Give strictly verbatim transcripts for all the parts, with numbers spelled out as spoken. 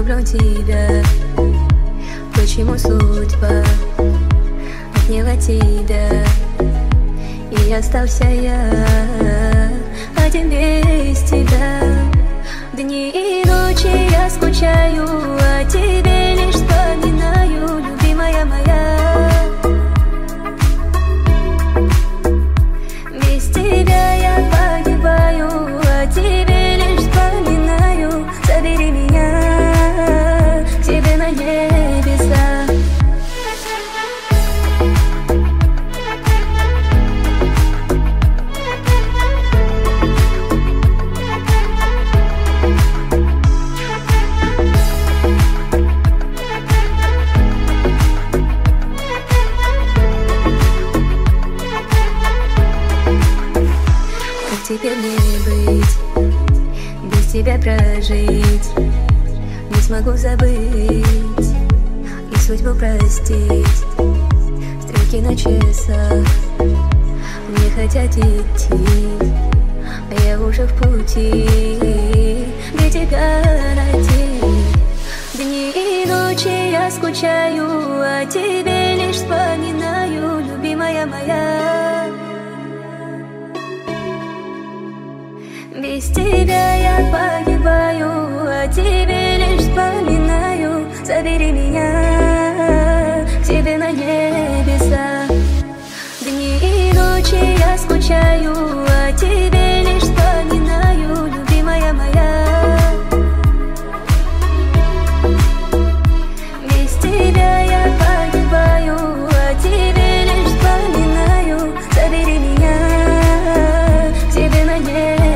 люблю тебя. Почему судьба отняла тебя, и остался я один без тебя? Дни и ночи я скучаю, о тебе лишь вспоминаю, любимая моя. Без тебя я погибаю, о тебе лишь вспоминаю. Забери меня к тебе на небеса. Теперь не быть, без тебя прожить. Не смогу забыть и судьбу простить. Стрелки на часах не хотят идти, я уже в пути, где тебя найти? Дни и ночи я скучаю, о тебе лишь вспоминаю, любимая моя. Без тебя я погибаю, о тебе лишь вспоминаю. Забери меня к тебе на небеса. Дни и ночи я скучаю, о тебе лишь вспоминаю, любимая моя. Без тебя я погибаю, о тебе лишь вспоминаю. Забери меня к тебе на небеса.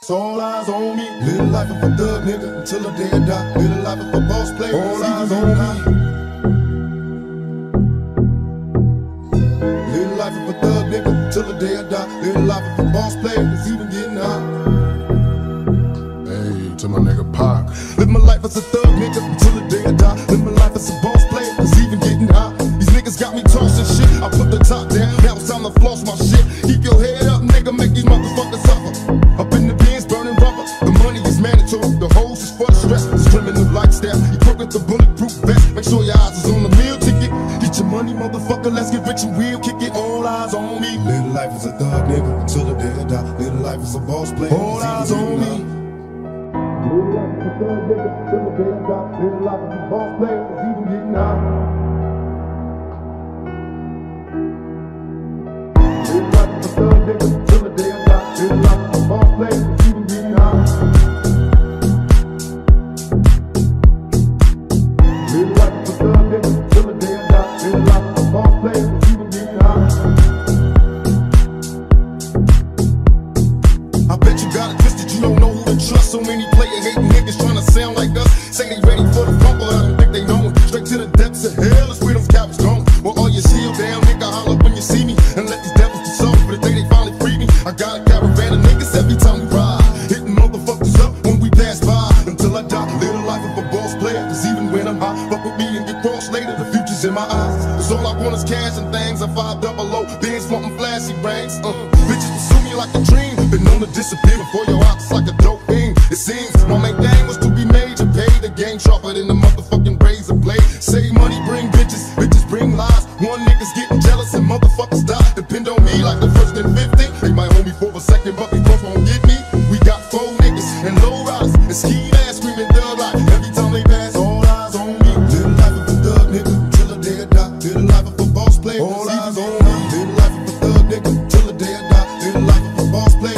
So all eyes on me, little life of a thug nigga until the day I die. Little life of a boss player, all eyes on me. Little life of a thug nigga until the day I die. Little life of a boss player, it's even getting hot. Hey, to my nigga Pac. Live my life as a thug nigga until the day I die. Live my life as a boss player, it's even getting hot. These niggas got me tossing shit. I put the top down, now it's time to floss my shit. Keep your head up, nigga, make these motherfuckers suffer. Up in the bins, burning rubber. The money is mandatory. The hoes is for the stress. It's criminal lifestyle. You broke with the bulletproof vest. Make sure your eyes is on the meal ticket. Get your money, motherfucker. Let's get rich and real. Kick it. All eyes on me. Little life is a thug nigga until the day I die. Little life is a boss player. All eyes on me. Little life is a thug nigga until the day I die. Little life is a boss player. It's even getting hot. Little life is a thug nigga until the day I die. Little life. I bet you got it twisted, you don't know who to trust. So many player-hating niggas tryna sound like us. Say they ready for the rumble, I don't think they know it. Straight to the depths of hell is where those cowards going. Well, all your shield down, nigga, holler when you see me. And let these devils be sold for the day they finally free me. I got a caravan of niggas every time we ride, hitting motherfuckers up when we pass by. Until I die, little life of a boss player. Cause even when I'm high, fuck with me and get crossed later. The future's in my eyes, cause all I want is cash and things. I five double O, bands wantin' flashy rings. Uh, bitches pursue me like a dream. Been known to disappear before your ops like a dope thing. It seems my main thing was to be major, pay the game sharper than the motherfucking razor blade. Save money, bring bitches, bitches bring lies. One nigga's getting jealous and motherfuckers die. Depend on me like the first and fifteen. They might hold me for a second, but they both won't get me. We got four niggas and low riders and ski ass screaming thug life. Every time they pass, all eyes on me. Little life of a thug nigga till the day I die. Little life of a boss player. All eyes on me. Little life of a thug nigga till the day I die. Little life of a boss player.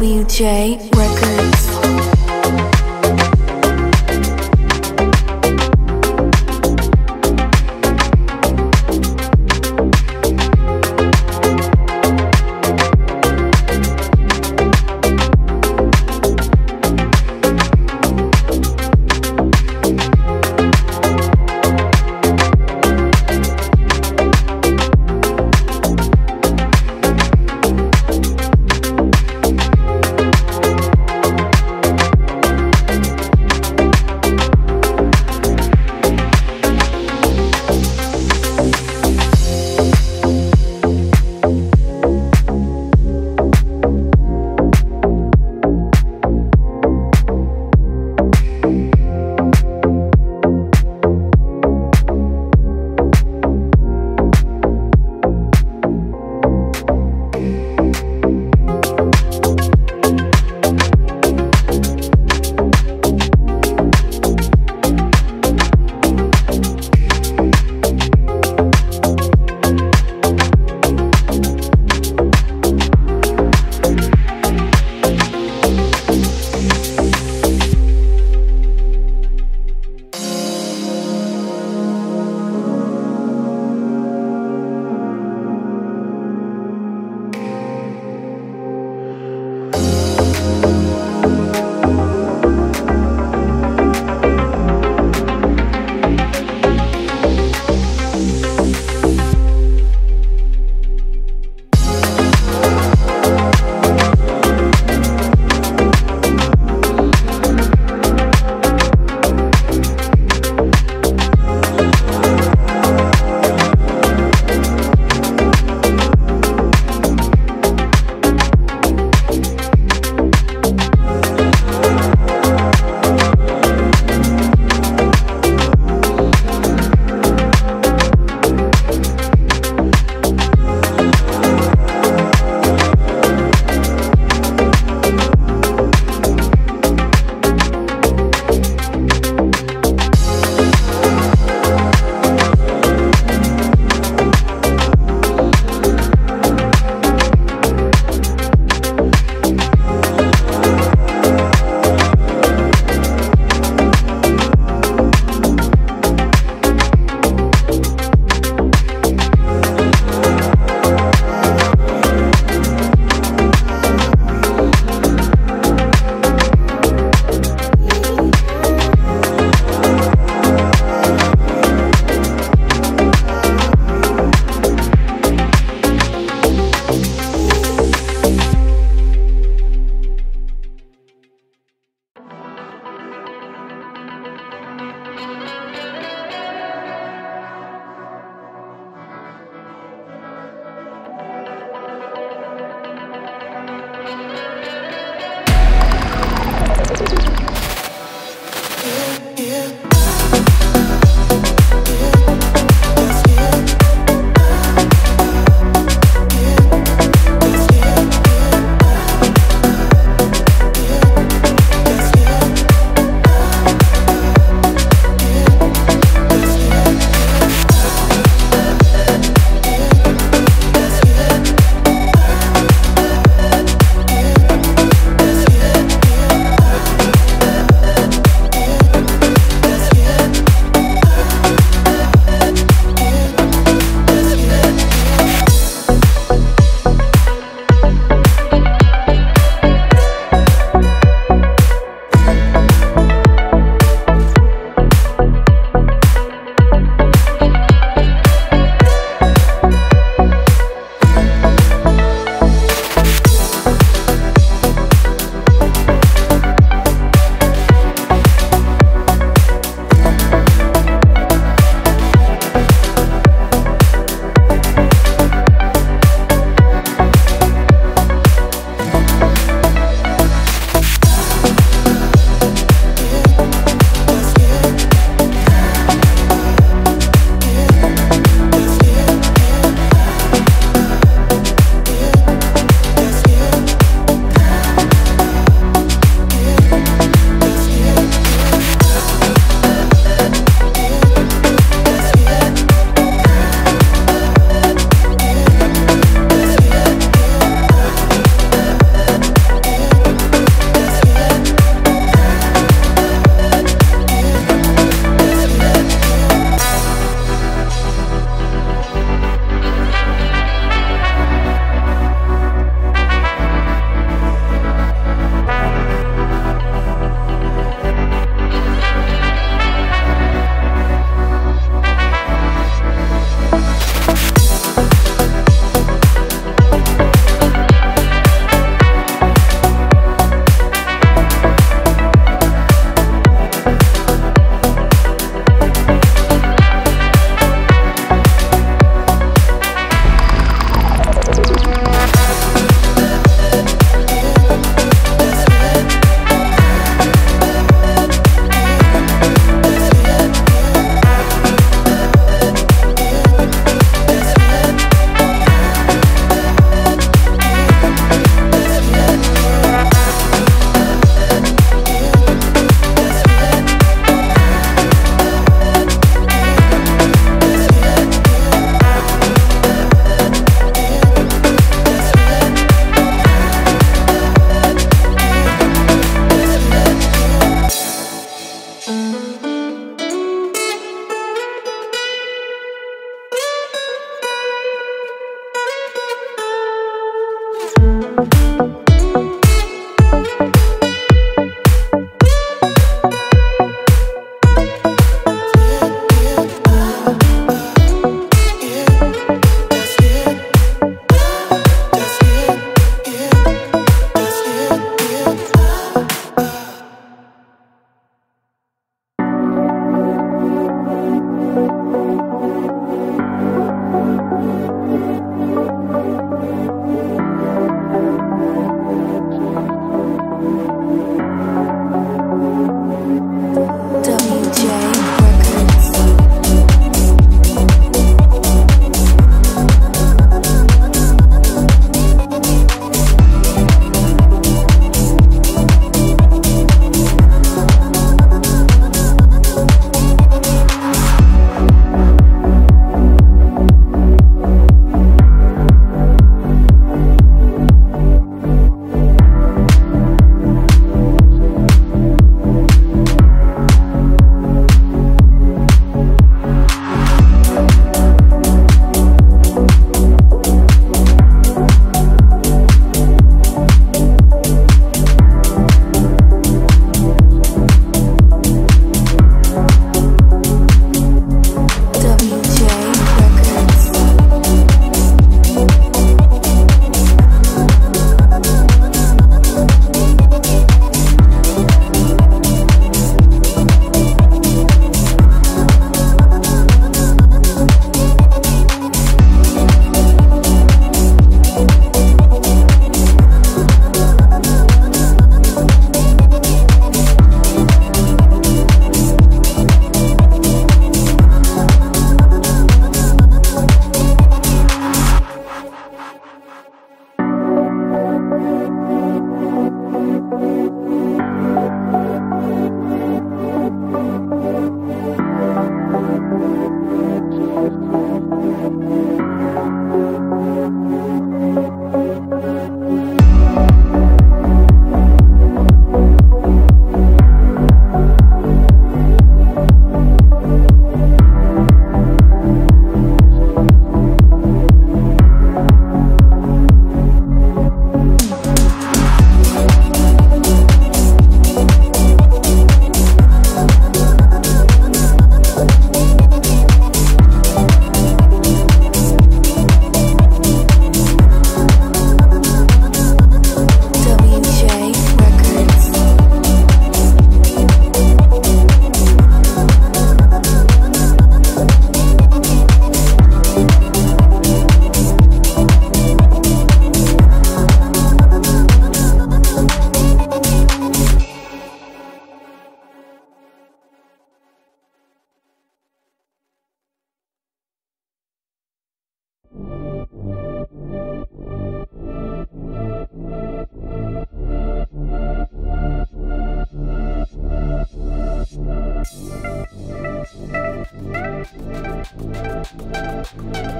W J Records.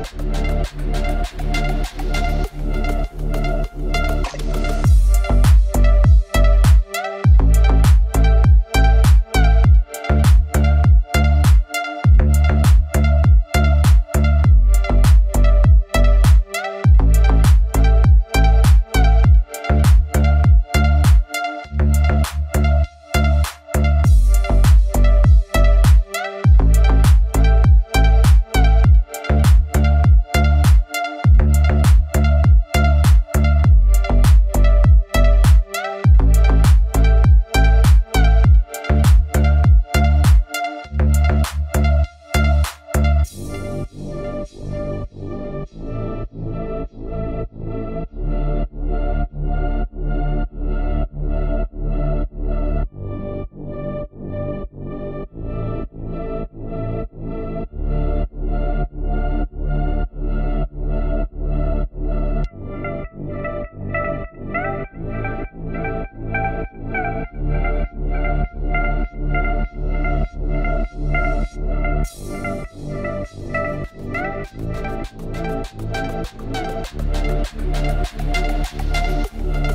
We'll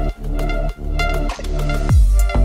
be right back.